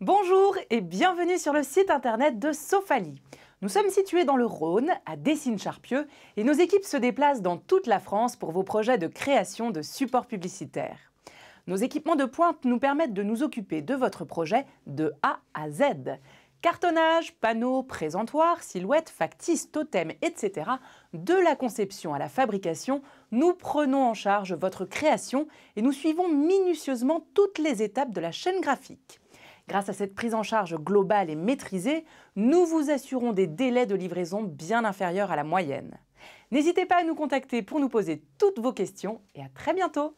Bonjour et bienvenue sur le site internet de Sofaly. Nous sommes situés dans le Rhône, à Décines Charpieu, et nos équipes se déplacent dans toute la France pour vos projets de création de supports publicitaires. Nos équipements de pointe nous permettent de nous occuper de votre projet de A à Z. Cartonnage, panneaux, présentoirs, silhouettes, factices, totems, etc. De la conception à la fabrication, nous prenons en charge votre création et nous suivons minutieusement toutes les étapes de la chaîne graphique. Grâce à cette prise en charge globale et maîtrisée, nous vous assurons des délais de livraison bien inférieurs à la moyenne. N'hésitez pas à nous contacter pour nous poser toutes vos questions et à très bientôt!